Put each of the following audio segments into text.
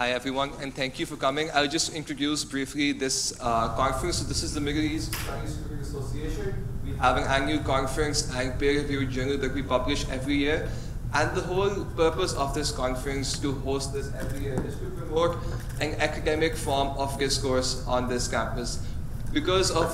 Hi, everyone, and thank you for coming. I'll just introduce briefly this conference. So this is the Middle East Studies Association. We have an annual conference and peer-reviewed journal that we publish every year. And the whole purpose of this conference to host this every year is to promote an academic form of discourse on this campus. Because of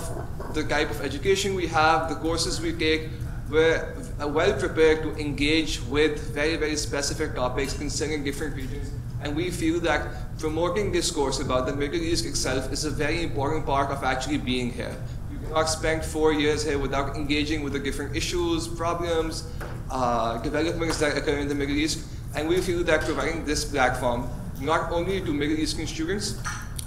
the type of education we have, the courses we take, we're well prepared to engage with very, very specific topics concerning different regions. And we feel that promoting discourse about the Middle East itself is a very important part of actually being here. You cannot spend 4 years here without engaging with the different issues, problems, developments that occur in the Middle East, and we feel that providing this platform not only to Middle Eastern students,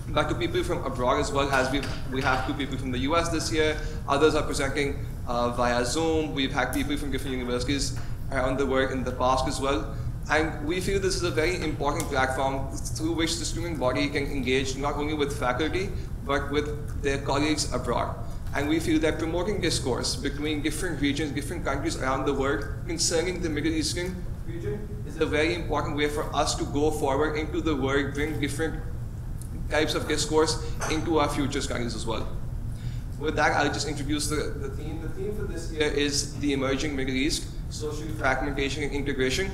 but to people from abroad as well. As we have two people from the US this year, others are presenting via Zoom. We've had people from different universities around the world in the past as well, and we feel this is a very important platform through which the student body can engage not only with faculty, but with their colleagues abroad. And we feel that promoting discourse between different regions, different countries around the world concerning the Middle Eastern region is a very important way for us to go forward into the world, bring different types of discourse into our future studies as well. With that, I'll just introduce the theme. The theme for this year is the emerging Middle East, social fragmentation and integration.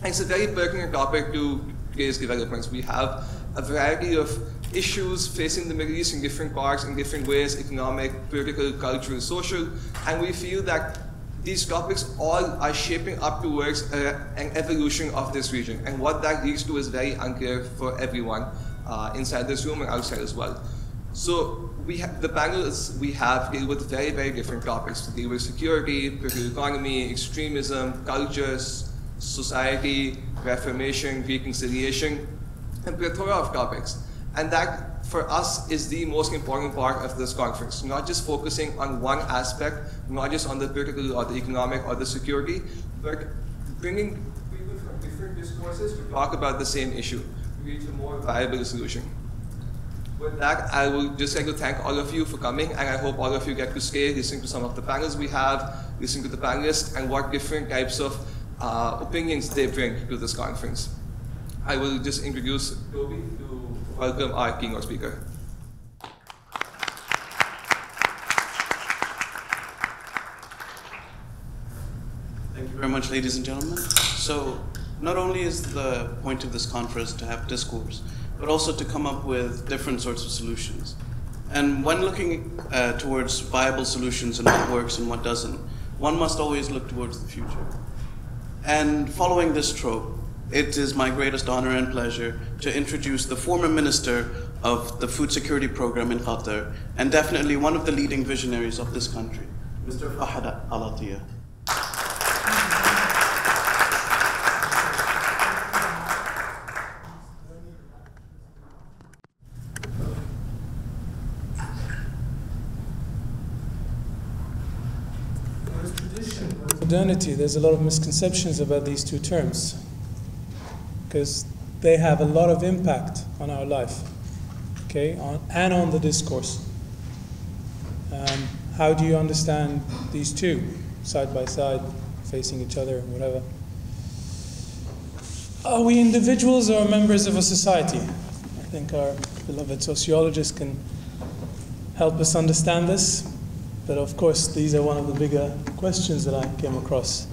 And it's a very pertinent topic to today's developments. We have a variety of issues facing the Middle East in different parts, in different ways, economic, political, cultural, social, and we feel that these topics all are shaping up towards an evolution of this region, and what that leads to is very unclear for everyone inside this room and outside as well. So the panelists we have deal with very, very different topics. They deal with security, political economy, extremism, cultures, society, reformation, reconciliation, and a plethora of topics. And that, for us, is the most important part of this conference. Not just focusing on one aspect, not just on the political or the economic or the security, but bringing people from different discourses to talk about the same issue to reach a more viable solution. With that, I would just like to thank all of you for coming, and I hope all of you get to stay, listen to some of the panels we have, listen to the panelists, and what different types of opinions they bring to this conference. I will just introduce Toby to welcome our keynote speaker. Thank you very much, ladies and gentlemen. So not only is the point of this conference to have discourse, but also to come up with different sorts of solutions. And when looking towards viable solutions and what works and what doesn't, one must always look towards the future. And following this trope, it is my greatest honor and pleasure to introduce the former minister of the food security program in Qatar, and definitely one of the leading visionaries of this country, Mr. Fahad Al-Attiya. There's tradition, there's modernity. There's a lot of misconceptions about these two terms, because they have a lot of impact on our life, okay, and on the discourse. How do you understand these two, side by side, facing each other, whatever? Are we individuals or members of a society? I think our beloved sociologists can help us understand this, but of course these are one of the bigger questions that I came across.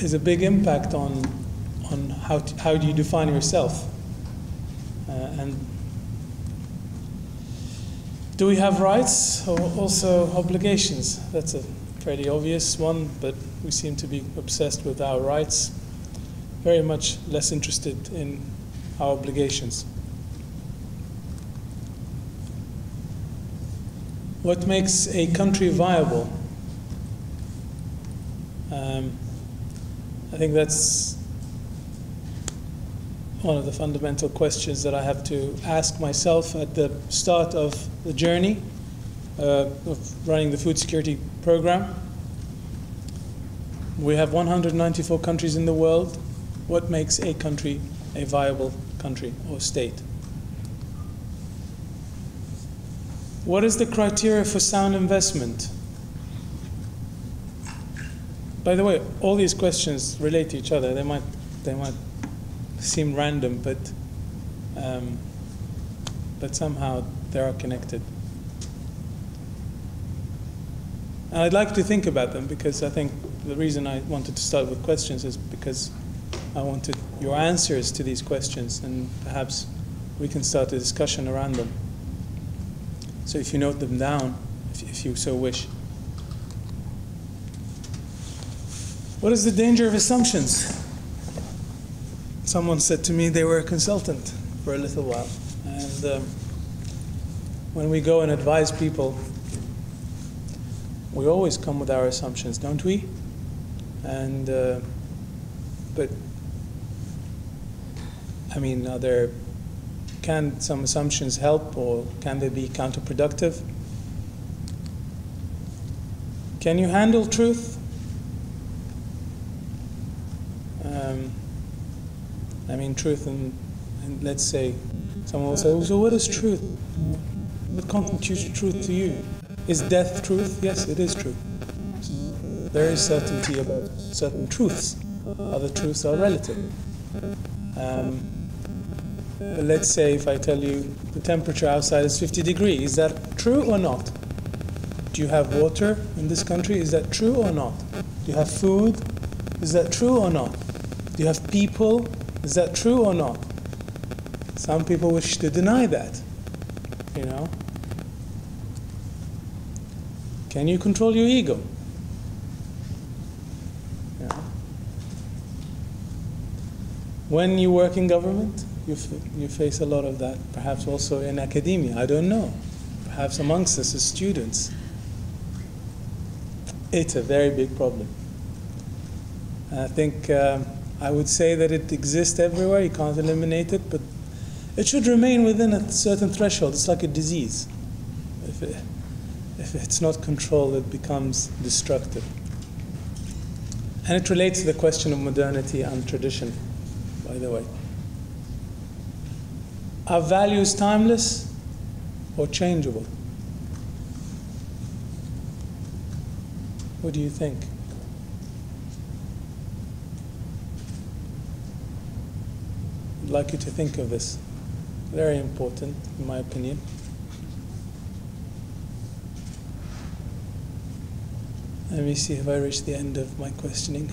Is a big impact on how do you define yourself, and do we have rights or also obligations? That's a pretty obvious one, but we seem to be obsessed with our rights, very much less interested in our obligations. What makes a country viable? I think that's one of the fundamental questions that I have to ask myself at the start of the journey of running the food security program. We have 194 countries in the world. What makes a country a viable country or state? What is the criteria for sound investment? By the way, all these questions relate to each other. They might seem random, but somehow they are connected. And I'd like to think about them, because I think the reason I wanted to start with questions is because I wanted your answers to these questions, and perhaps we can start a discussion around them. So if you note them down, if you so wish. What is the danger of assumptions? Someone said to me they were a consultant for a little while. And when we go and advise people, we always come with our assumptions, don't we? And but I mean, can some assumptions help, or can they be counterproductive? Can you handle truth? I mean, truth, and let's say, someone will say, well, so what is truth? What constitutes truth to you? Is death truth? Yes, it is truth. There is certainty about certain truths. Other truths are relative. Let's say if I tell you the temperature outside is 50 degrees, is that true or not? Do you have water in this country? Is that true or not? Do you have food? Is that true or not? Do you have people? Is that true or not? Some people wish to deny that, you know. Can you control your ego? Yeah. When you work in government, you face a lot of that, perhaps also in academia, I don't know. Perhaps amongst us as students. It's a very big problem. And I think I would say that it exists everywhere, you can't eliminate it, but it should remain within a certain threshold. It's like a disease. If it's not controlled, it becomes destructive. And it relates to the question of modernity and tradition, by the way. Are values timeless or changeable? What do you think? I'd like you to think of this. Very important, in my opinion. Let me see if I reach the end of my questioning.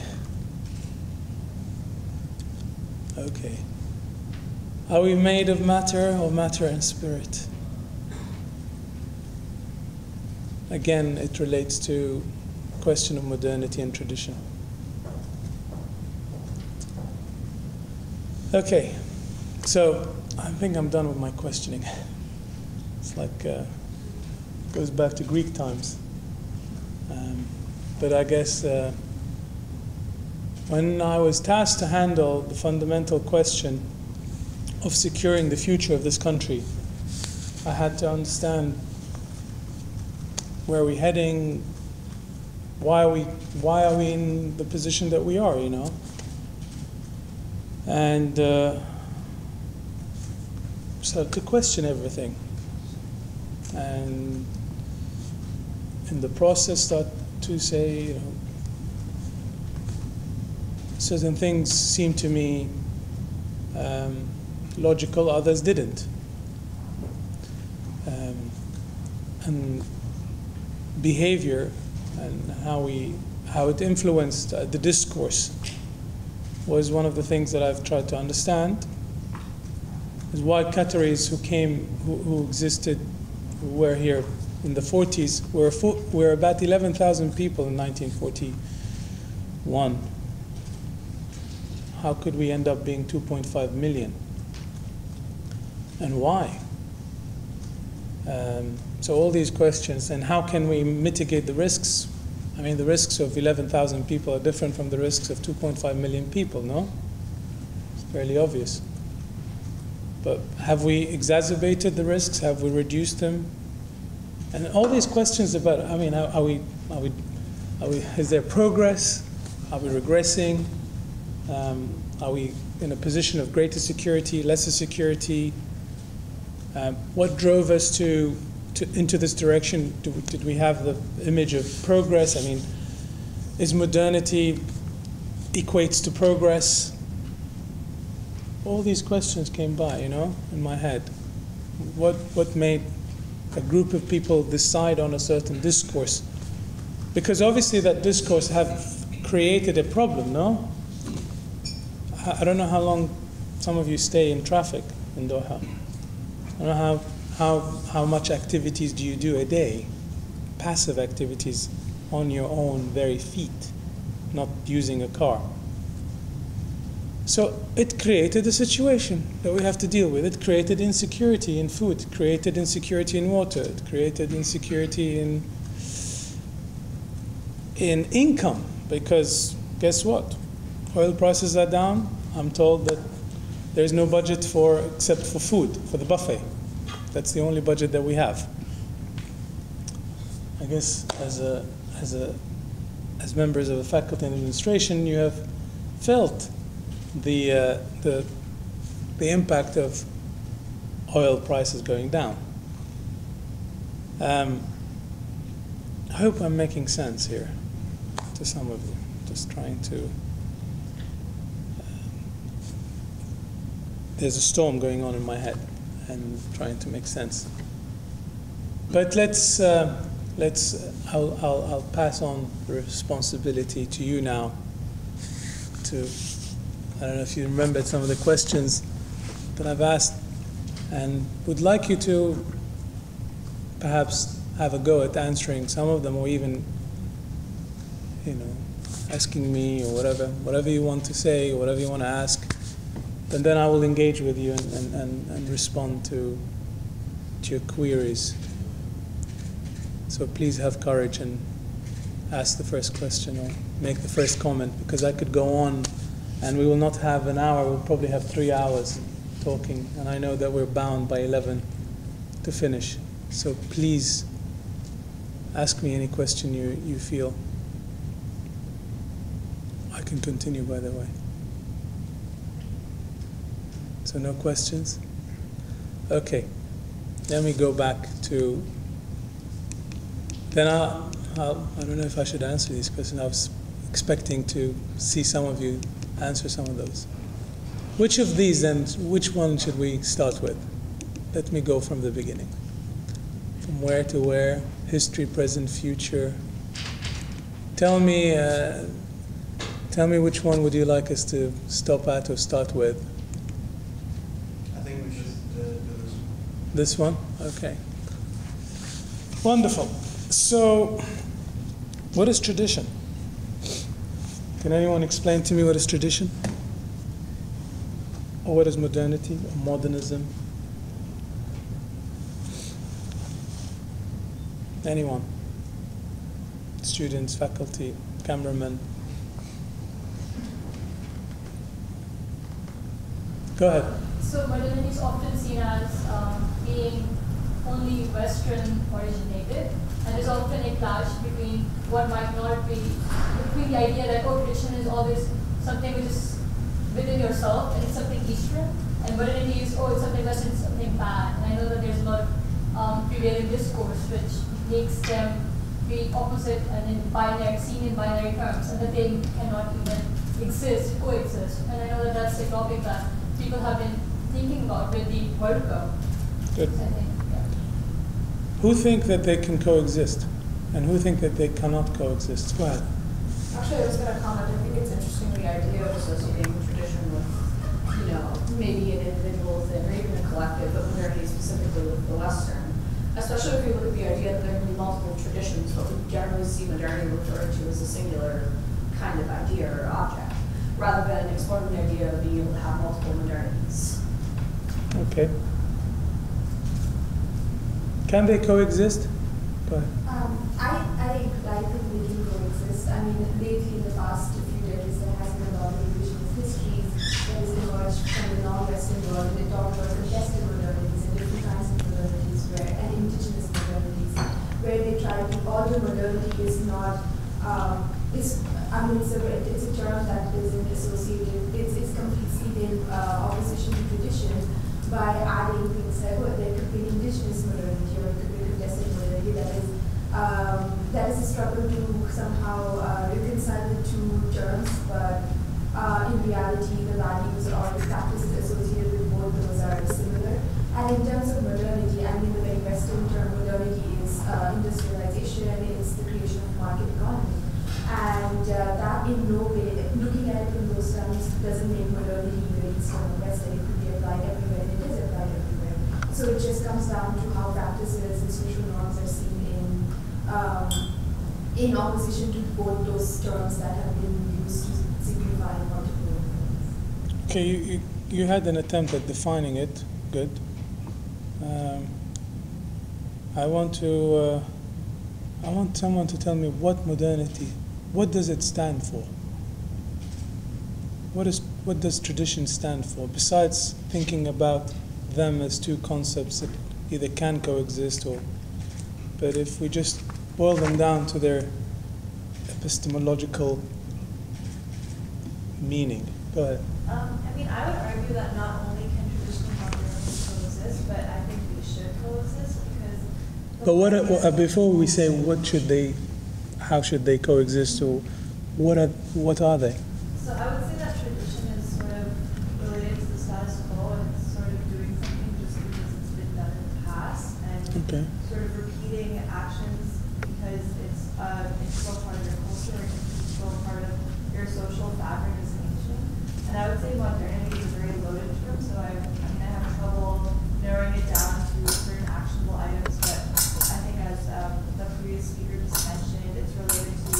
Okay. Are we made of matter, or matter and spirit? Again, it relates to the question of modernity and tradition. Okay, so I think I'm done with my questioning. It's like, goes back to Greek times. But I guess when I was tasked to handle the fundamental question of securing the future of this country, I had to understand where we're heading, why are we in the position that we are, you know? And so to question everything, and in the process start to say, you know, certain things seem to me logical, others didn't, and behavior and how it influenced the discourse was one of the things that I've tried to understand. Is why Qataris who existed, who were here in the 40s, were about 11,000 people in 1941. How could we end up being 2.5 million? And why? So all these questions, and how can we mitigate the risks? I mean, the risks of 11,000 people are different from the risks of 2.5 million people, no? It's fairly obvious. But have we exacerbated the risks? Have we reduced them? And all these questions about, I mean, is there progress? Are we regressing? Are we in a position of greater security, lesser security? What drove us into this direction? Did we have the image of progress? I mean, is modernity equates to progress? All these questions came by, you know, in my head. What made a group of people decide on a certain discourse? Because obviously that discourse have created a problem, no? I don't know how long some of you stay in traffic in Doha. I don't know how much activities do you do a day, passive activities on your own very feet, not using a car. So it created a situation that we have to deal with. It created insecurity in food, it created insecurity in water, it created insecurity in income, because guess what? Oil prices are down. I'm told that there's no budget for, except for food, for the buffet. That's the only budget that we have. I guess as members of the faculty and administration, you have felt the impact of oil prices going down. I hope I'm making sense here to some of you. Just trying to. There's a storm going on in my head, and trying to make sense. But I'll pass on the responsibility to you now. I don't know if you remembered some of the questions that I've asked, and would like you to perhaps have a go at answering some of them, or even, you know, asking me or whatever you want to say, or whatever you want to ask, and then I will engage with you and respond to your queries. So please have courage and ask the first question or make the first comment, because I could go on. And we will not have an hour, we'll probably have 3 hours talking. And I know that we're bound by 11 to finish. So please ask me any question you feel. I can continue, by the way. So no questions? OK. Then we go back to, then I don't know if I should answer these questions. I was expecting to see some of you answer some of those. Which of these, and which one should we start with? Let me go from the beginning. From where to where, history, present, future. Tell me which one would you like us to stop at or start with? I think we should do this one. This one? Okay. Wonderful. So, what is tradition? Can anyone explain to me what is tradition? Or what is modernity, or modernism? Anyone? Students, faculty, cameramen? Go ahead. So modernity is often seen as being only Western originated, and there's often a clash between what might not be, between the idea that, oh, tradition is always something which is within yourself and it's something Eastern, and modernity is, oh, it's something Western, it's something bad. And I know that there's a lot of prevailing discourse which makes them be opposite and in binary, seen in binary terms, and that they cannot even exist, coexist. And I know that that's a topic that people have been thinking about with the World Cup. Good. I think, yeah. Who think that they can coexist? And who think that they cannot coexist? Go ahead. Actually, I was going to comment. I think it's interesting the idea of associating tradition with, you know, maybe an individual thing or even a collective, but modernity specifically with the Western. Especially if you look at the idea that there can be multiple traditions, but we generally see modernity referred to as a singular kind of idea or object, rather than exploring the idea of being able to have multiple modernities. Okay. Can they coexist? Go ahead. I think they do coexist. I mean, lately in the past few decades, there has been a lot of revision of history that has emerged from the non-Western world. They talk about contested modernities and different kinds of modernities and indigenous modernities, where they try to, although modernity is not, it's a term that isn't associated, it's completely in opposition to tradition by adding things like, well, there could be indigenous modernity or it could be contested modernity that is a struggle to somehow reconcile insurance, but in reality, the values or the practices associated with both those are similar. And in terms of modernity, I mean, the very Western term modernity is industrialization, it's the creation of market economy. And that in no way, looking at it in those terms, doesn't make modernity very East or West, and it could be applied everywhere, and it is applied everywhere. So it just comes down to how practices and social norms are seen in opposition to both those terms that have been used to signify multiple things. Okay, you had an attempt at defining it. Good. I want someone to tell me what modernity, what does it stand for? What does tradition stand for? Besides thinking about them as two concepts that either can coexist or, but if we just boil them down to their epistemological meaning. Go ahead. I mean, I would argue that not only can traditional modernity coexist, but I think we should coexist because. But what? Before we say what should they, how should they coexist, or what are they? So I would say that tradition is sort of related to the status quo, and it's sort of doing something just because it's been done in the past, and okay. Sort of repeating actions because it's an integral part of your culture, an integral part of your social fabric as a nation. And I would say modernity is a very loaded term, so I mean, I have trouble narrowing it down to certain actionable items, but I think as the previous speaker just mentioned, it's related to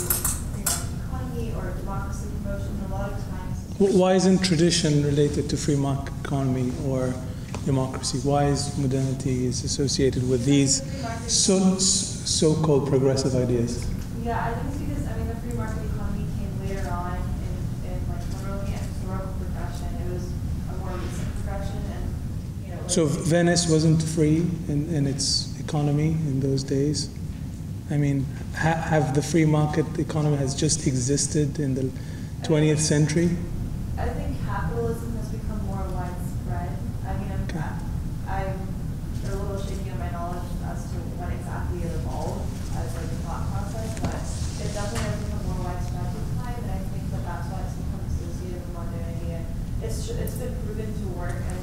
economy or democracy promotion a lot of times. Why isn't tradition related to free market economy or democracy? Why is modernity is associated with these so-called progressive ideas? Yeah, I think it's because, I mean, the free market economy came later on in like really historical progression. It was a more recent progression, and you know. So Venice wasn't free in its economy in those days. I mean, have the free market economy has just existed in the 20th century? I think capitalism has become more widespread. I mean, I'm a little shaky on my knowledge as to when exactly it evolved as like a thought process, but it definitely has become more widespread with time, and I think that that's why it's become associated with modernity. And it's been proven to work, and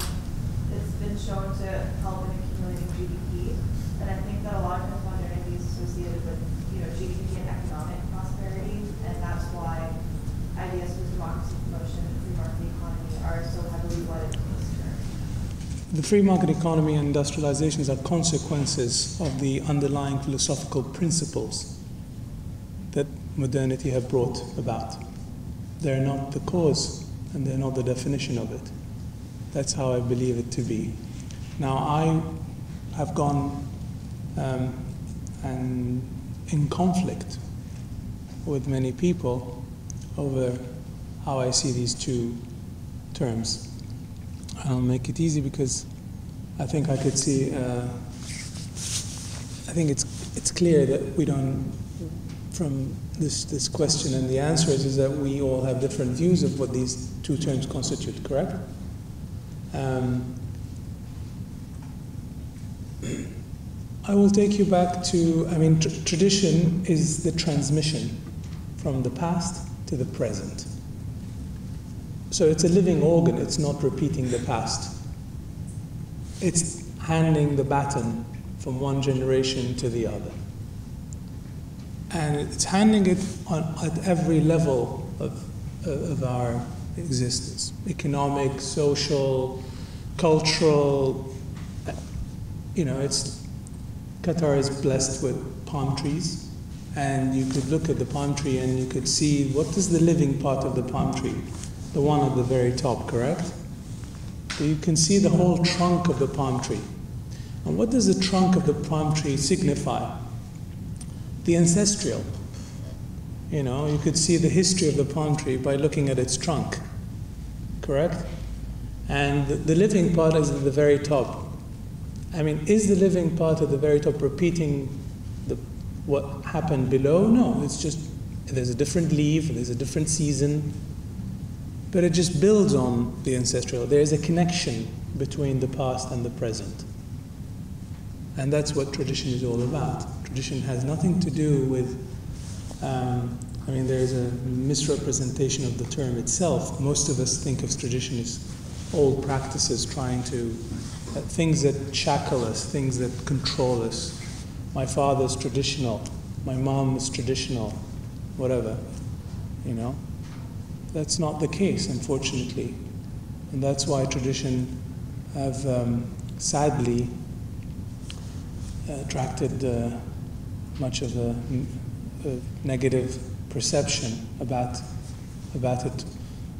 it's been shown to help in accumulating GDP, and I think that a lot of modernity is associated with, you know, GDP and economic prosperity, and that's why ideas for democracy promotion and free market economy are so heavily wedded to this term. The free market economy and industrializations are consequences of the underlying philosophical principles that modernity have brought about. They're not the cause, and they're not the definition of it. That's how I believe it to be. Now, I have gone and in conflict with many people over how I see these two terms. I'll make it easy because I think I could see. I think it's clear that we don't. From this question and the answers is that we all have different views of what these two terms constitute. Correct? I will take you back to. I mean, tradition is the transmission from the past to the present. So it's a living organ, it's not repeating the past. It's handing the baton from one generation to the other. And it's handing it at every level of our existence. Economic, social, cultural, you know, it's, Qatar is blessed with palm trees. And you could look at the palm tree and you could see what is the living part of the palm tree. The one at the very top, correct? So you can see the whole trunk of the palm tree. And what does the trunk of the palm tree signify? The ancestral. You know, you could see the history of the palm tree by looking at its trunk, correct? And the living part is at the very top. I mean, is the living part at the very top repeating what happened below? No, it's just there's a different leaf, there's a different season. But it just builds on the ancestral. There is a connection between the past and the present. And that's what tradition is all about. Tradition has nothing to do with I mean, there's a misrepresentation of the term itself. Most of us think of tradition as old practices trying to, things that shackle us, things that control us. My father's traditional, my mom is traditional, whatever, you know. That's not the case, unfortunately. And that's why tradition have sadly attracted much of a negative perception about it.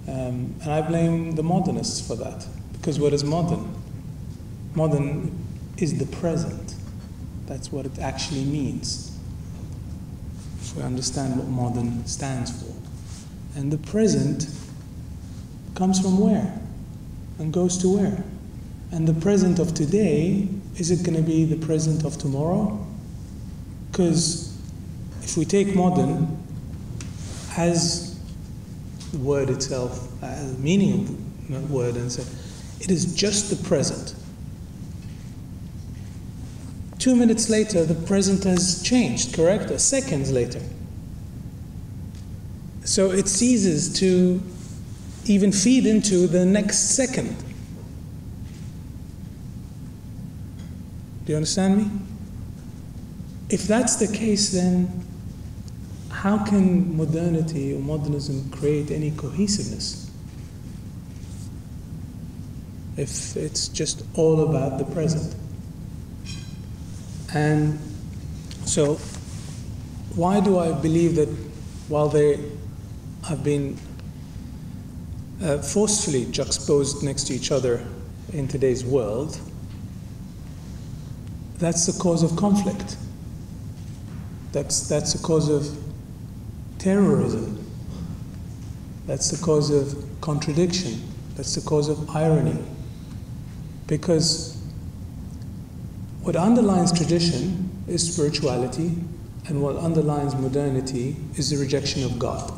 And I blame the modernists for that, because what is modern? Modern is the present. That's what it actually means, if we understand what modern stands for. And the present comes from where? And goes to where? And the present of today, is it going to be the present of tomorrow? Because if we take modern as the word itself, as the meaning of the word, and say, it is just the present. 2 minutes later, the present has changed, correct? Or seconds later. So it ceases to even feed into the next second. Do you understand me? If that's the case, then how can modernity or modernism create any cohesiveness? If it's just all about the present. And so, why do I believe that while they have been forcefully juxtaposed next to each other in today's world, that's the cause of conflict. That's the cause of terrorism. That's the cause of contradiction. That's the cause of irony. Because what underlines tradition is spirituality, and what underlines modernity is the rejection of God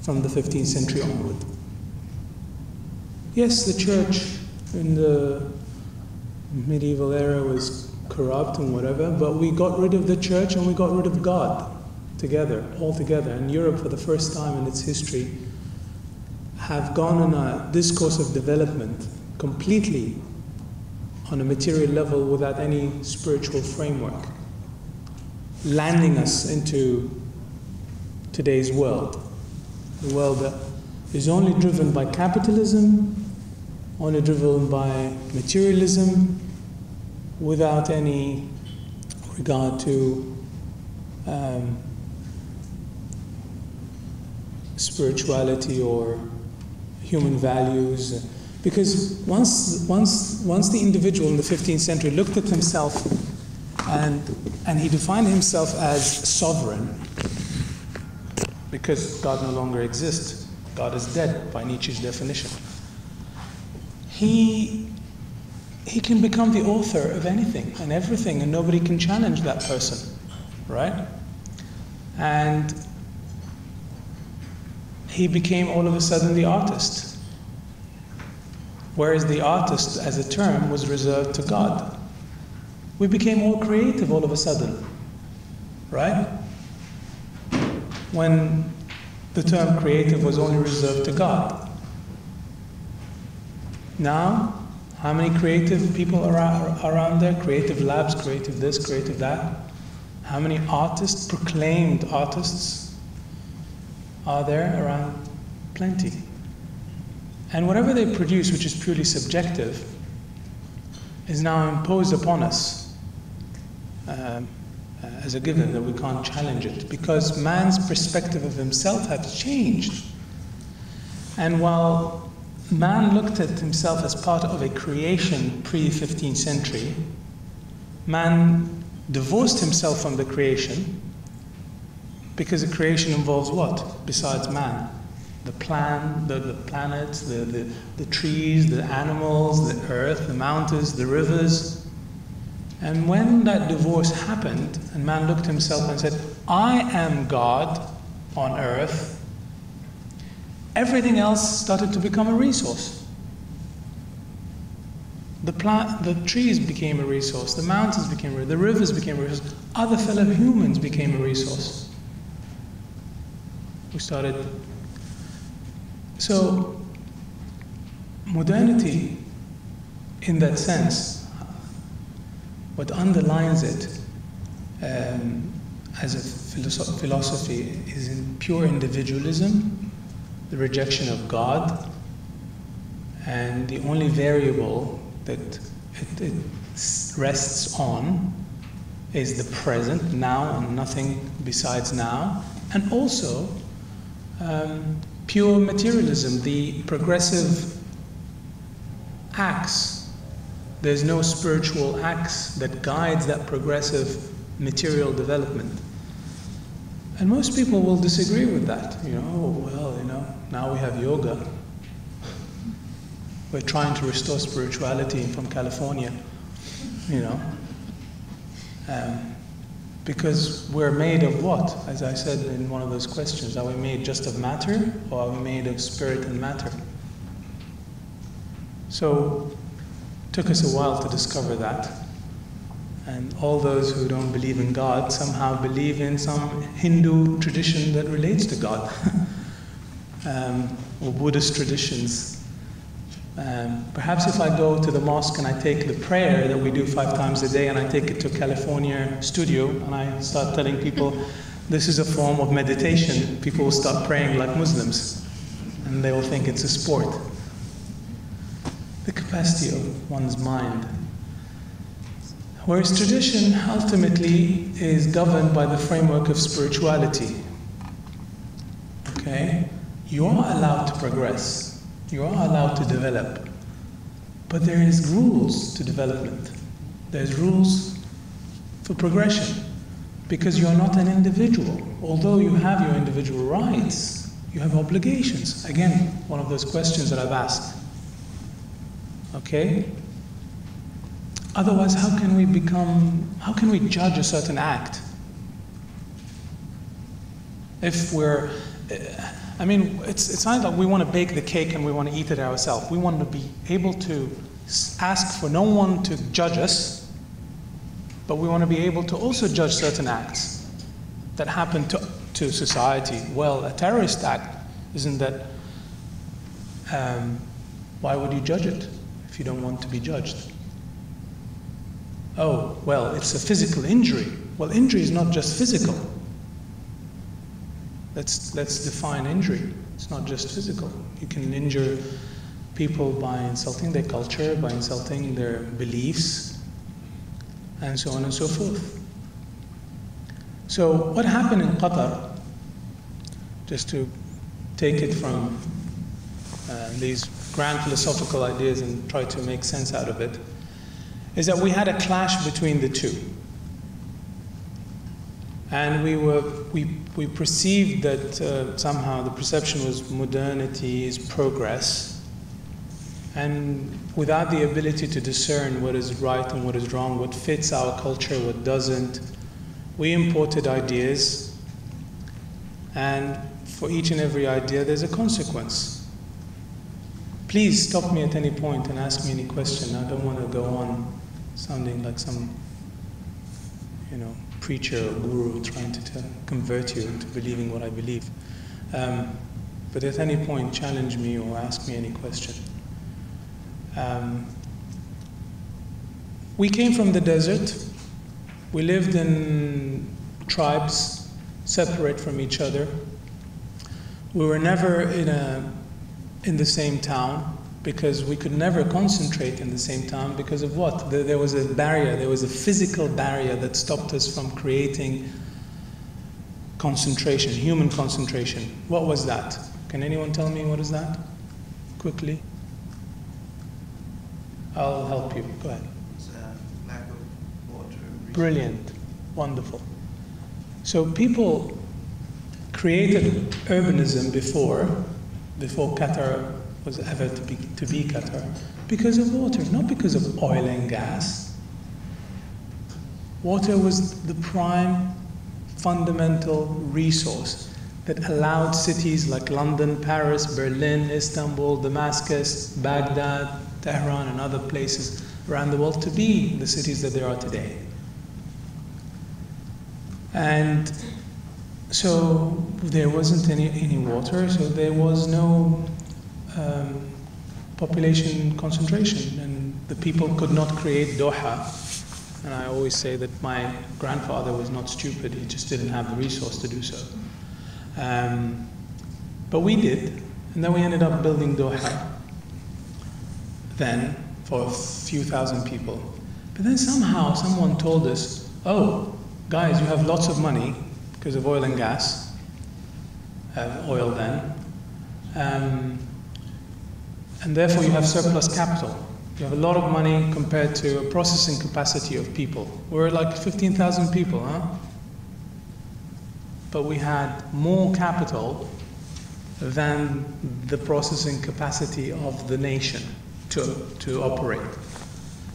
from the 15th century onward. Yes, the church in the medieval era was corrupt and whatever, but we got rid of the church and we got rid of God together, all together. And Europe, for the first time in its history, have gone on a discourse of development completely on a material level without any spiritual framework, landing us into today's world. The world that is only driven by capitalism, only driven by materialism, without any regard to spirituality or human values. Because once the individual in the 15th century looked at himself and he defined himself as sovereign, because God no longer exists, God is dead by Nietzsche's definition, he can become the author of anything and everything, and nobody can challenge that person, right? And he became all of a sudden the artist. Whereas the artist, as a term, was reserved to God. We became all creative all of a sudden, right? When the term creative was only reserved to God. Now, how many creative people are around there? Creative labs, creative this, creative that. How many artists, proclaimed artists, are there around? Plenty. And whatever they produce, which is purely subjective, is now imposed upon us as a given, that we can't challenge it, because man's perspective of himself has changed. And while man looked at himself as part of a creation pre-15th century, man divorced himself from the creation, because the creation involves what, besides man? The plan, the planets, the trees, the animals, the earth, the mountains, the rivers. And when that divorce happened, and man looked at himself and said, I am God on earth, everything else started to become a resource. The trees became a resource, the mountains became a resource, the rivers became a resource, other fellow humans became a resource. we started. So modernity, in that sense, what underlines it as a philosophy is in pure individualism, the rejection of God, and the only variable that it rests on is the present, now, and nothing besides now, and also pure materialism, the progressive axe. There's no spiritual axe that guides that progressive material development. And most people will disagree with that. You know, oh, well, you know, now we have yoga. We're trying to restore spirituality from California, you know. Because we're made of what? As I said in one of those questions, are we made just of matter, or are we made of spirit and matter? So it took us a while to discover that. And all those who don't believe in God somehow believe in some Hindu tradition that relates to God, or Buddhist traditions. Perhaps if I go to the mosque and I take the prayer that we do 5 times a day and I take it to a California studio and I start telling people this is a form of meditation, people will start praying like Muslims and they will think it's a sport. The capacity of one's mind. Whereas tradition ultimately is governed by the framework of spirituality. Okay? You are allowed to progress. You are allowed to develop, but there is rules to development. There's rules for progression, because you are not an individual. Although you have your individual rights, you have obligations. Again, one of those questions that I've asked. Okay? Otherwise, how can we judge a certain act? If we're, I mean, it's not like we want to bake the cake and we want to eat it ourselves. We want to be able to ask for no one to judge us, but we want to be able to also judge certain acts that happen to society. Well, a terrorist act, isn't that, why would you judge it if you don't want to be judged? Oh, well, it's a physical injury. Well, injury is not just physical. Let's define injury. It's not just physical. You can injure people by insulting their culture, by insulting their beliefs, and so on and so forth. So what happened in Qatar, just to take it from these grand philosophical ideas and try to make sense out of it, is that we had a clash between the two. And we perceived that somehow the perception was modernity is progress, and without the ability to discern what is right and what is wrong, what fits our culture, what doesn't, we imported ideas, and for each and every idea there's a consequence. Please stop me at any point and ask me any question. I don't want to go on sounding like some, you know, preacher or guru trying to convert you into believing what I believe. But at any point, challenge me or ask me any question. We came from the desert. We lived in tribes, separate from each other. We were never in the same town, because we could never concentrate in the same time because of what? There was a barrier, there was a physical barrier that stopped us from creating concentration, human concentration. What was that? Can anyone tell me what is that? Quickly. I'll help you, go ahead. It's a lack of water. Brilliant, wonderful. So people created urbanism before Qatar was ever to be Qatar, because of water, not because of oil and gas. Water was the prime fundamental resource that allowed cities like London, Paris, Berlin, Istanbul, Damascus, Baghdad, Tehran, and other places around the world to be the cities that they are today. And So there wasn't any water, so there was no population concentration, and the people could not create Doha. And I always say that my grandfather was not stupid, he just didn't have the resource to do so. But we did, and then we ended up building Doha then for a few thousand people. But then somehow someone told us, oh, guys, you have lots of money because of oil and gas, oil then, and therefore you have surplus capital. You have a lot of money compared to a processing capacity of people. We're like 15,000 people, huh? But we had more capital than the processing capacity of the nation to operate.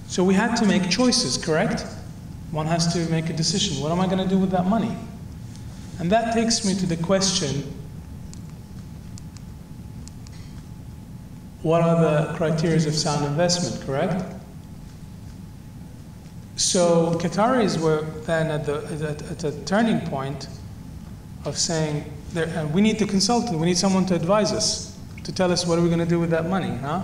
So we had to make choices, correct? One has to make a decision. What am I going to do with that money? And that takes me to the question, what are the criteria of sound investment, correct? So Qataris were then at a turning point of saying, we need a consultant, we need someone to advise us, to tell us what are we going to do with that money, huh?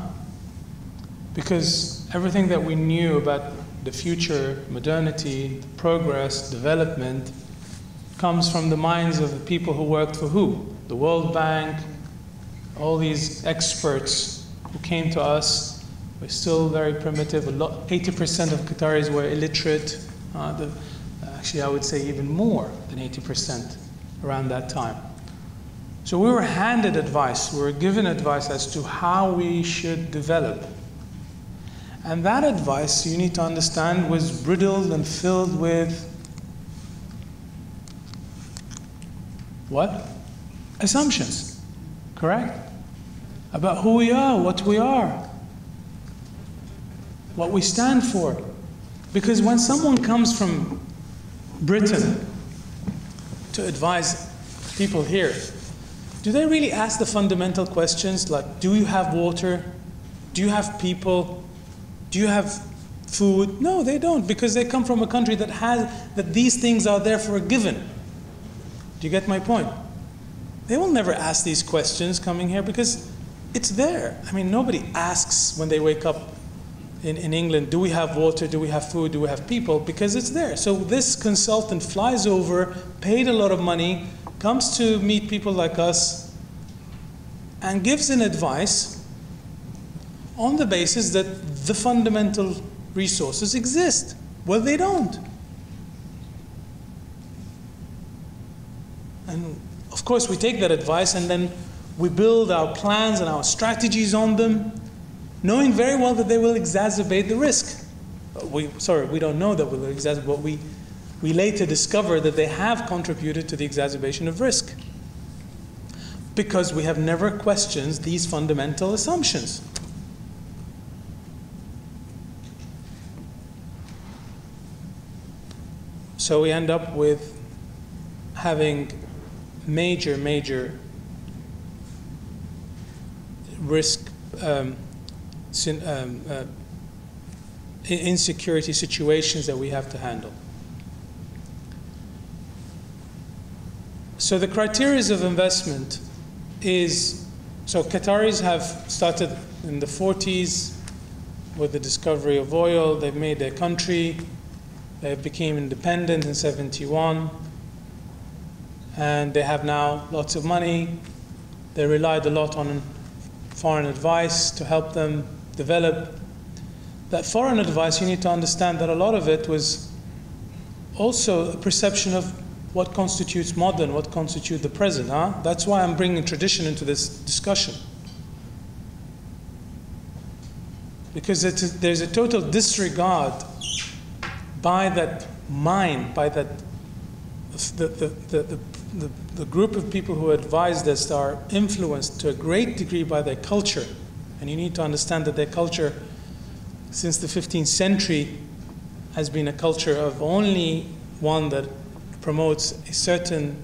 Because everything that we knew about the future, modernity, progress, development, comes from the minds of the people who worked for who? The World Bank, all these experts who came to us. We're still very primitive. 80% of Qataris were illiterate. Actually, I would say even more than 80% around that time. So we were handed advice. We were given advice as to how we should develop. And that advice, you need to understand, was riddled and filled with what? Assumptions, correct? About who we are, what we are, what we stand for. Because when someone comes from Britain to advise people here, do they really ask the fundamental questions like, do you have water? Do you have people? Do you have food? No, they don't, because they come from a country that has, that these things are therefore given. Do you get my point? They will never ask these questions coming here because it's there. I mean, nobody asks when they wake up in England, do we have water, do we have food, do we have people, because it's there. So this consultant flies over, paid a lot of money, comes to meet people like us, and gives an advice on the basis that the fundamental resources exist. Well, they don't. And of course, we take that advice and then we build our plans and our strategies on them, knowing very well that they will exacerbate the risk. We don't know that we'll exacerbate, but we later discover that they have contributed to the exacerbation of risk because we have never questioned these fundamental assumptions. So we end up with having major, major risk insecurity situations that we have to handle. So the criteria of investment is, so Qataris have started in the 40s with the discovery of oil. They've made their country. They became independent in 71. And they have now lots of money. They relied a lot on foreign advice to help them develop. That foreign advice, you need to understand that a lot of it was also a perception of what constitutes modern, what constitutes the present. Huh? That's why I'm bringing tradition into this discussion. Because there's a total disregard by that mind, by that the group of people who advised us are influenced to a great degree by their culture. And you need to understand that their culture, since the 15th century, has been a culture of only one that promotes a certain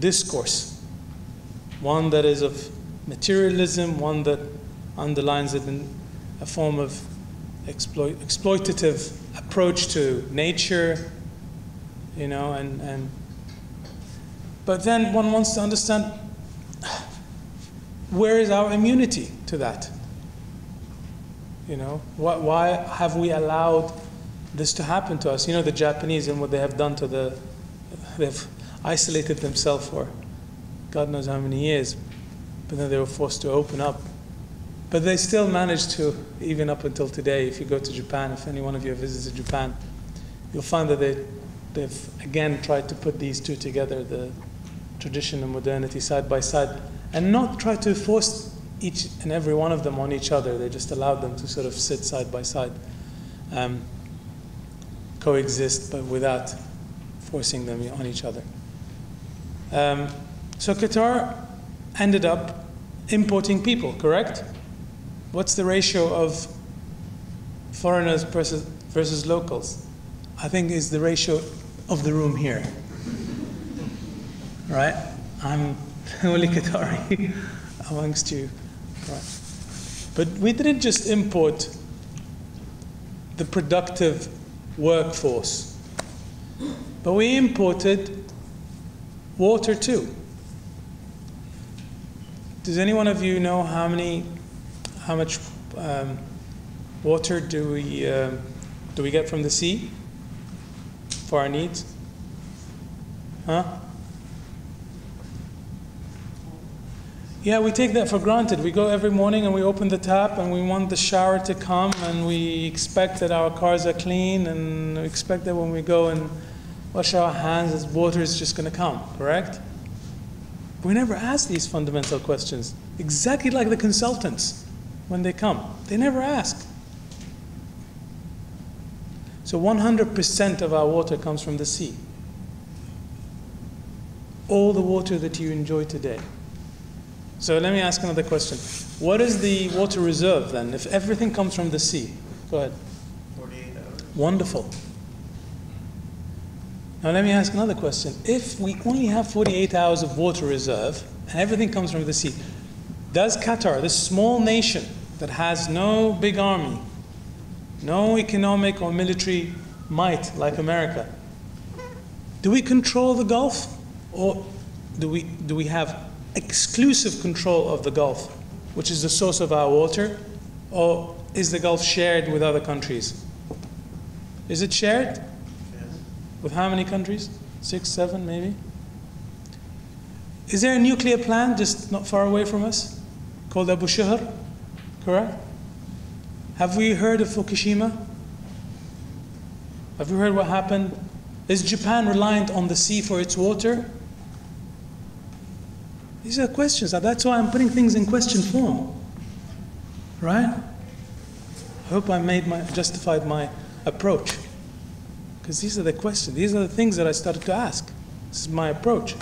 discourse, one that is of materialism, one that underlines it in a form of exploitative approach to nature, you know, and But then one wants to understand, where is our immunity to that? You know, why have we allowed this to happen to us? You know, the Japanese and what they have done to the, they've isolated themselves for God knows how many years, but then they were forced to open up. But they still managed to, even up until today, if you go to Japan, if any one of you have visited Japan, you'll find that they've again tried to put these two together, the tradition and modernity side by side, and not try to force each and every one of them on each other. They just allowed them to sort of sit side by side, coexist, but without forcing them on each other. So Qatar ended up importing people, correct? What's the ratio of foreigners versus locals? I think is the ratio of the room here, right? I'm only Qatari amongst you. Right. But we didn't just import the productive workforce, but we imported water too. Does any one of you know how much water do we get from the sea for our needs? Huh? Yeah, we take that for granted. We go every morning and we open the tap and we want the shower to come and we expect that our cars are clean and we expect that when we go and wash our hands, water is just going to come, correct? We never ask these fundamental questions, exactly like the consultants when they come. They never ask. So 100% of our water comes from the sea. All the water that you enjoy today. So let me ask another question. What is the water reserve then, if everything comes from the sea? Go ahead. 48 hours. Wonderful. Now let me ask another question. If we only have 48 hours of water reserve, and everything comes from the sea, does Qatar, this small nation that has no big army, no economic or military might like America, do we control the Gulf? Or do we have exclusive control of the Gulf, which is the source of our water, or is the Gulf shared with other countries? Is it shared? Yes. With how many countries? 6, 7 maybe? Is there a nuclear plant just not far away from us called Abu Shahr, correct? Have we heard of Fukushima? Have you heard what happened? Is Japan reliant on the sea for its water? These are questions. That's why I'm putting things in question form, right? I hope I justified my approach, because these are the questions. These are the things that I started to ask. This is my approach.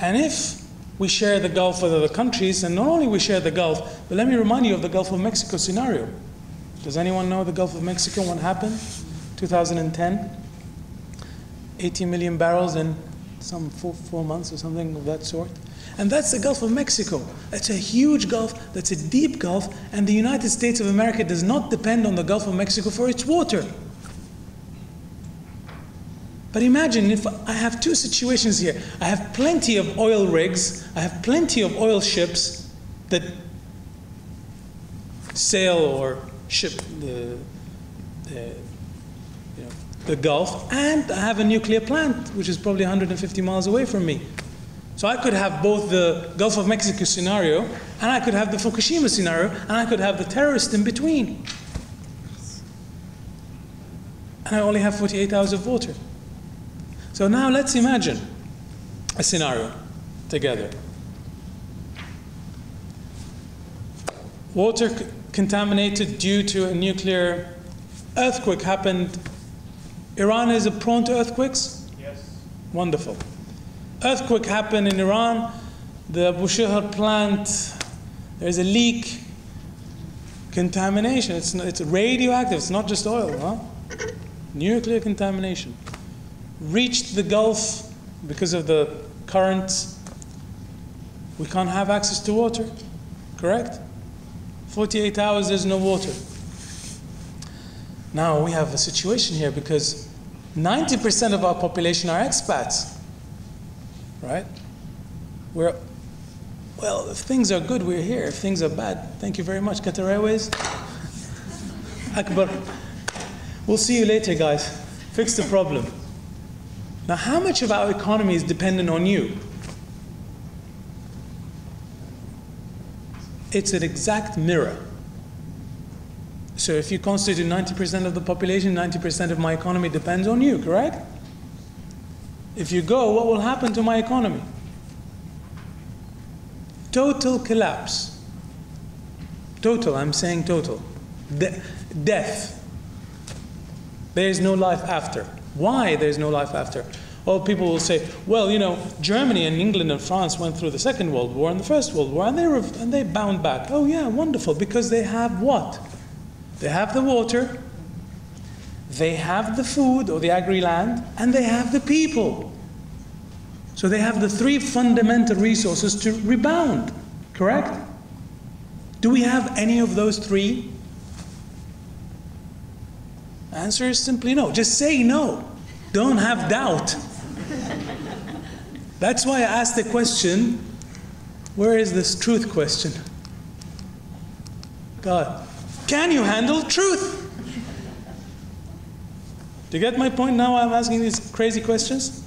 And if we share the Gulf with other countries, and not only we share the Gulf, but let me remind you of the Gulf of Mexico scenario. Does anyone know the Gulf of Mexico? What happened? 2010, 80 million barrels in some four months or something of that sort. And that's the Gulf of Mexico. It's a huge Gulf, that's a deep Gulf, and the United States of America does not depend on the Gulf of Mexico for its water. But imagine if I have two situations here. I have plenty of oil rigs, I have plenty of oil ships that sail or ship the Gulf, and I have a nuclear plant, which is probably 150 miles away from me. So I could have both the Gulf of Mexico scenario, and I could have the Fukushima scenario, and I could have the terrorist in between. And I only have 48 hours of water. So now let's imagine a scenario together. Water contaminated due to a nuclear earthquake happened. Iran is prone to earthquakes? Yes. Wonderful. Earthquake happened in Iran. The Abu Shahr plant, there's a leak. Contamination. It's radioactive. It's not just oil, huh? Nuclear contamination. Reached the Gulf because of the currents. We can't have access to water, correct? 48 hours, there's no water. Now we have a situation here because 90% of our population are expats, right? We're, well, if things are good, we're here. If things are bad, thank you very much, Qatar Airways. Akbar. We'll see you later, guys. Fix the problem. Now, how much of our economy is dependent on you? It's an exact mirror. So if you constitute 90% of the population, 90% of my economy depends on you, correct? If you go, what will happen to my economy? Total collapse. Total, I'm saying total. Death. There is no life after. Why there is no life after? Well, people will say, well, you know, Germany and England and France went through the Second World War and the First World War, and they bound back. Oh yeah, wonderful, because they have what? They have the water, they have the food or the agri-land, and they have the people. So they have the three fundamental resources to rebound, correct? Do we have any of those three? The answer is simply no. Just say no. Don't have doubt. That's why I asked the question, where is this truth question? God, can you handle truth? Do you get my point now? I'm asking these crazy questions.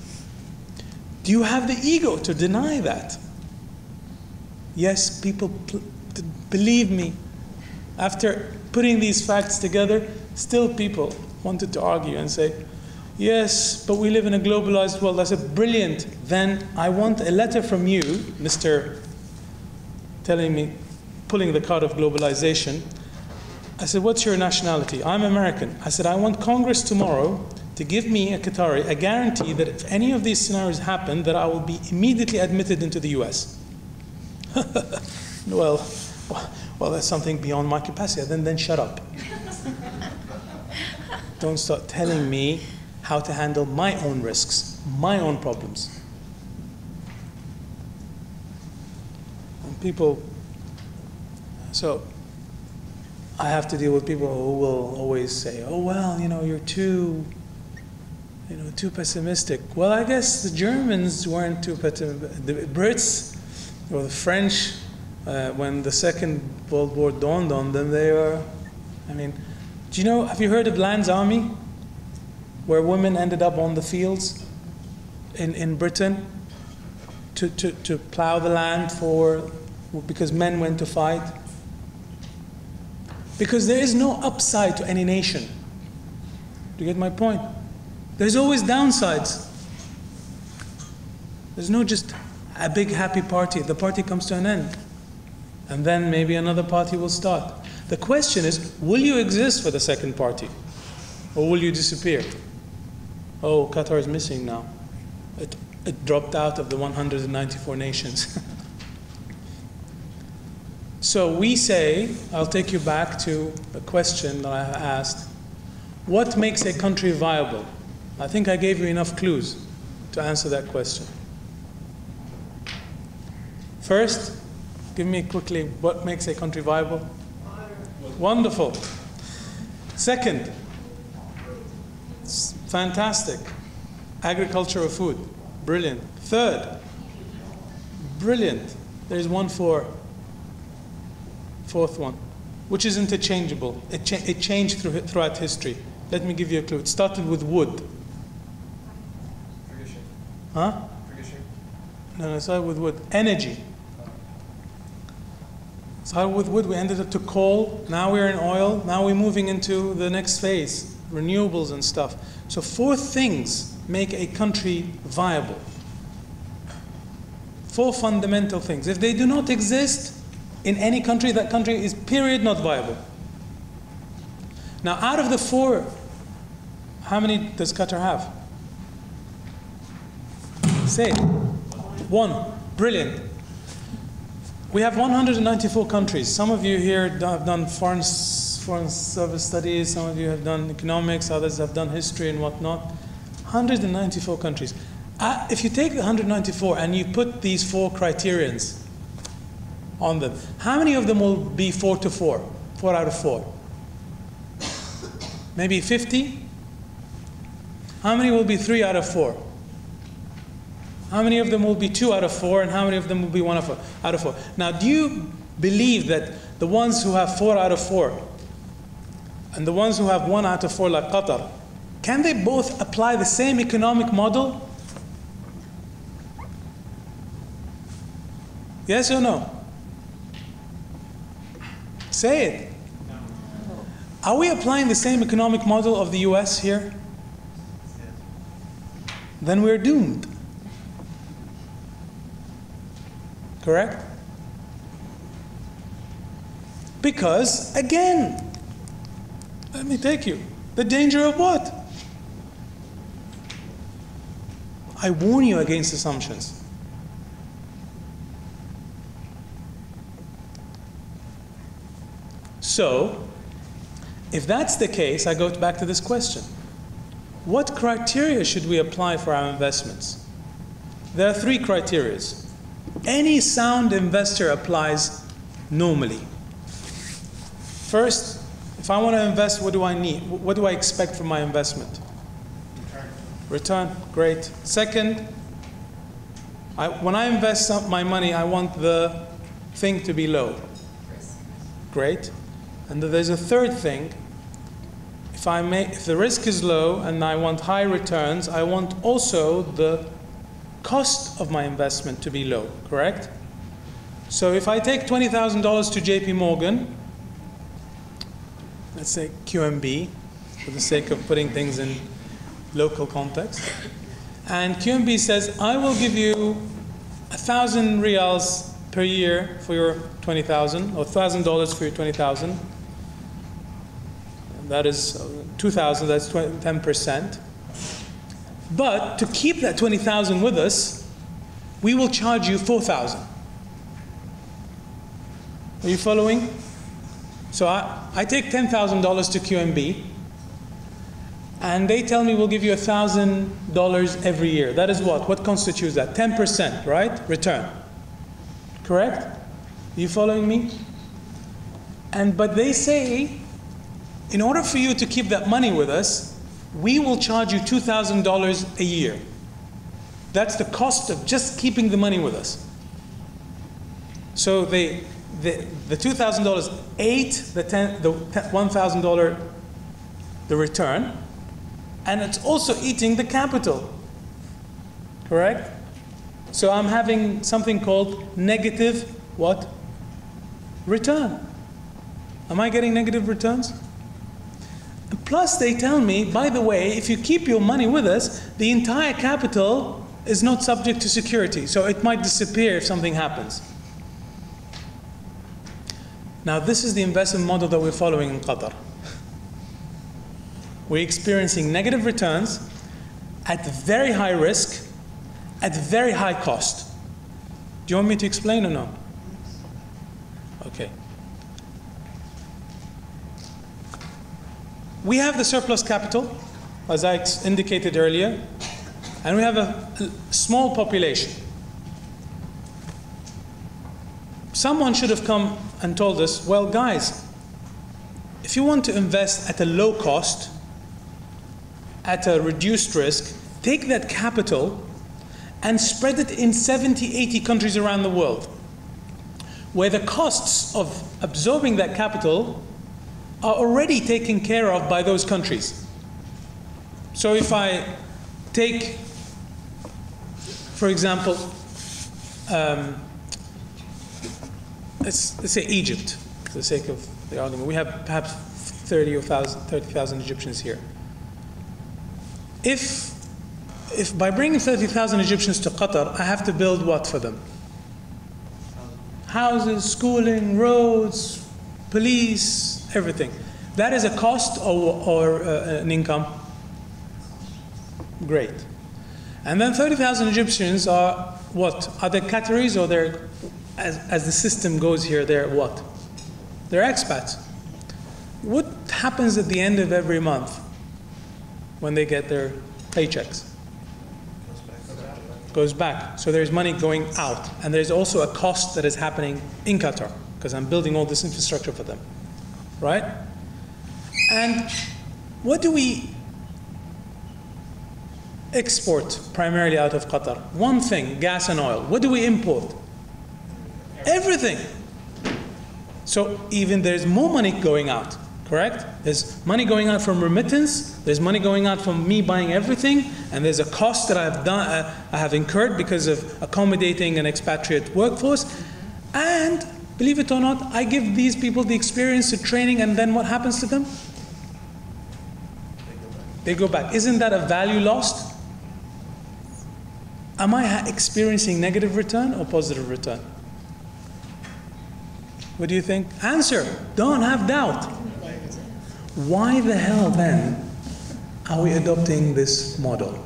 Do you have the ego to deny that? Yes, people, believe me, after putting these facts together, still people wanted to argue and say, yes, but we live in a globalized world. I said, brilliant. Then I want a letter from you, Mr. telling me, pulling the card of globalization. I said, what's your nationality? I'm American. I said, I want Congress tomorrow to give me a Qatari, a guarantee that if any of these scenarios happen, that I will be immediately admitted into the US. well, that's something beyond my capacity. Then shut up. Don't start telling me how to handle my own risks, my own problems. And people, so I have to deal with people who will always say, oh, well, you know, you're too pessimistic. Well, I guess the Germans weren't too pessimistic. The Brits or the French, when the Second World War dawned on them, they were, I mean, do you know, have you heard of Land's Army? Where women ended up on the fields in Britain to plow the land because men went to fight. Because there is no upside to any nation. Do you get my point? There's always downsides. There's no just a big happy party. The party comes to an end. And then maybe another party will start. The question is, will you exist for the second party? Or will you disappear? Oh, Qatar is missing now. It dropped out of the 194 nations. So we say, I'll take you back to a question that I asked. What makes a country viable? I think I gave you enough clues to answer that question. First, give me quickly what makes a country viable. Wonderful. Second, fantastic. Agriculture or food. Brilliant. Third, brilliant. There's one fourth one, which is interchangeable. It changed throughout history. Let me give you a clue. It started with wood. Fukushima. Huh? Fukushima. No, it started with wood. Energy. Started with wood, we ended up to coal, now we're in oil, now we're moving into the next phase, renewables and stuff. So four things make a country viable. Four fundamental things. If they do not exist in any country, that country is period not viable. Now out of the four, how many does Qatar have? Say it. One. Brilliant. We have 194 countries. Some of you here have done foreign service studies, some of you have done economics, others have done history and whatnot. 194 countries. If you take the 194 and you put these four criterions on them, how many of them will be 4 to 4? 4 out of 4? Maybe 50? How many will be 3 out of 4? How many of them will be 2 out of 4? And how many of them will be 1 out of 4? Now, do you believe that the ones who have 4 out of 4 and the ones who have 1 out of 4, like Qatar, can they both apply the same economic model? Yes or no? Say it. Are we applying the same economic model of the US here? Then we're doomed. Correct? Because, again, let me take you. The danger of what? I warn you against assumptions. So, if that's the case, I go back to this question. What criteria should we apply for our investments? There are 3 criteria. Any sound investor applies normally. First, if I want to invest, what do I need? What do I expect from my investment? Return. Great. Second, when I invest my money, I want the thing to be low. Great. And there's a third thing. If the risk is low and I want high returns, I want also the cost of my investment to be low, correct? So if I take $20,000 to JP Morgan, let's say QMB, for the sake of putting things in local context, and QMB says, I will give you 1,000 riyals per year for your 20,000, or $1,000 for your 20,000. That is 2,000, that's 10%. But to keep that 20,000 with us, we will charge you 4,000. Are you following? So I take $10,000 to QMB, and they tell me we'll give you $1,000 every year. That is what? What constitutes that? 10%, right? Return. Correct? Are you following me? But they say, in order for you to keep that money with us, we will charge you $2,000 a year. That's the cost of just keeping the money with us. So the $2,000 ate the $1,000, the return, and it's also eating the capital. Correct? So I'm having something called negative what? Return. Am I getting negative returns? Plus, they tell me, by the way, if you keep your money with us, the entire capital is not subject to security, so it might disappear if something happens. Now, this is the investment model that we're following in Qatar. We're experiencing negative returns at very high risk, at very high cost. Do you want me to explain or no? Okay. We have the surplus capital, as I indicated earlier, and we have a small population. Someone should have come and told us, well, guys, if you want to invest at a low cost, at a reduced risk, take that capital and spread it in 70, 80 countries around the world, where the costs of absorbing that capital are already taken care of by those countries. So if I take, for example, let's say Egypt, for the sake of the argument. We have perhaps 30,000 Egyptians here. If by bringing 30,000 Egyptians to Qatar, I have to build what for them? Houses, schooling, roads, police, everything. That is a cost or an income? Great. And then 30,000 Egyptians are what? Are they Qataris, or they're, as the system goes here, they're what? They're expats. What happens at the end of every month when they get their paychecks? Goes back. So there's money going out. And there's also a cost that is happening in Qatar, because I'm building all this infrastructure for them. Right? And what do we export primarily out of Qatar. One thing, gas and oil. What do we import? Everything. So even there's more money going out, correct? There's money going out from remittance. There's money going out from me buying everything. And there's a cost that I've done, I have incurred because of accommodating an expatriate workforce. And believe it or not, I give these people the experience, the training, and then what happens to them? They go back. Isn't that a value lost? Am I experiencing negative return or positive return? What do you think? Answer, don't have doubt. Why the hell then are we adopting this model?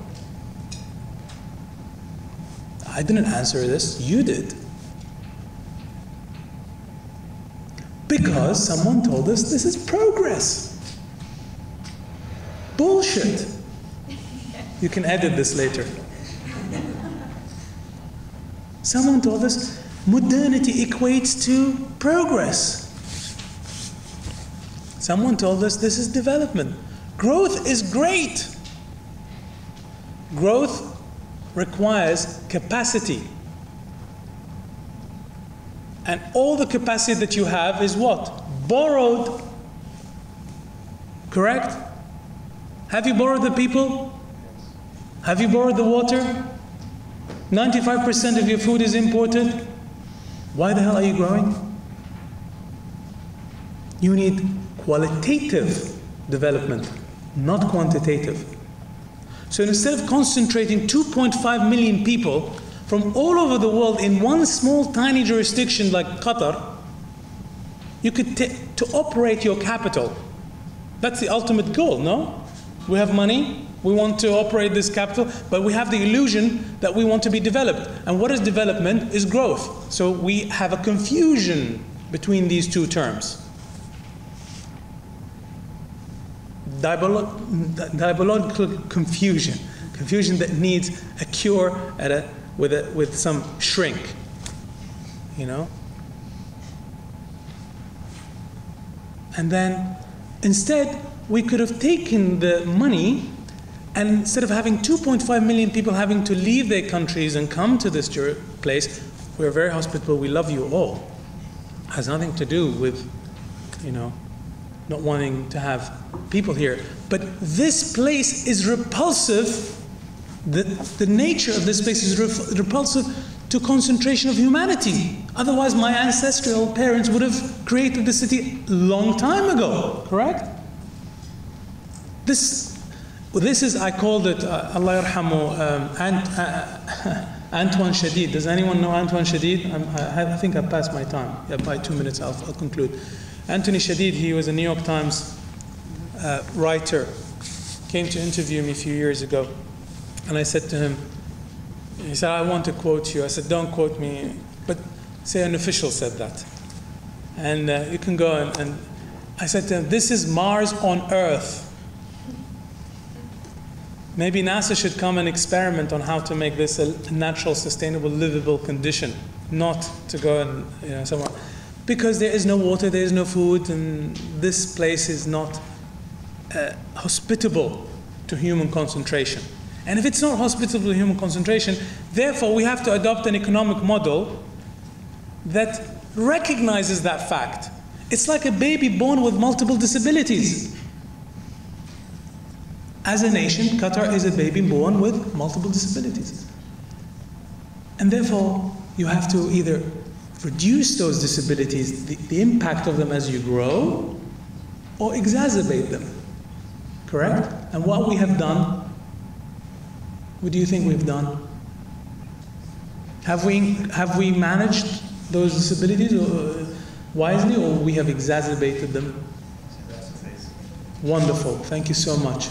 I didn't answer this, you did. Because someone told us this is progress. Bullshit. You can edit this later. Someone told us modernity equates to progress. Someone told us this is development. Growth is great. Growth requires capacity. And all the capacity that you have is what? Borrowed. Correct? Have you borrowed the people? Have you borrowed the water? 95% of your food is imported. Why the hell are you growing? You need qualitative development, not quantitative. So instead of concentrating 2.5 million people from all over the world in one small tiny jurisdiction like Qatar, you could operate your capital. That's the ultimate goal, no? We have money, we want to operate this capital, but we have the illusion that we want to be developed. And what is development? Is growth. So we have a confusion between these two terms. Diabolical confusion. Confusion that needs a cure at with some shrink, you know? And then instead, we could have taken the money, and instead of having 2.5 million people having to leave their countries and come to this place, we're very hospitable, we love you all. It has nothing to do with, you know, not wanting to have people here. But this place is repulsive. The nature of this place is repulsive to concentration of humanity. Otherwise, my ancestral parents would have created the city a long time ago, correct? This is, I called it, Allah yarhamu, Antoine Shadid. Does anyone know Antoine Shadid? I think I passed my time. Yeah, by 2 minutes, I'll conclude. Anthony Shadid, he was a New York Times writer, came to interview me a few years ago. And I said to him, he said, I want to quote you. I said, don't quote me, but say an official said that. And you can go and I said to him, this is Mars on Earth. Maybe NASA should come and experiment on how to make this a natural, sustainable, livable condition, not to go and, you know, somewhere. Because there is no water, there is no food, and this place is not hospitable to human concentration. And if it's not hospitable to human concentration, therefore we have to adopt an economic model that recognizes that fact. It's like a baby born with multiple disabilities. As a nation, Qatar is a baby born with multiple disabilities. And therefore, you have to either reduce those disabilities, the impact of them as you grow, or exacerbate them, correct? And what we have done, what do you think we've done? Have we managed those disabilities wisely, or we have exacerbated them? Wonderful, thank you so much.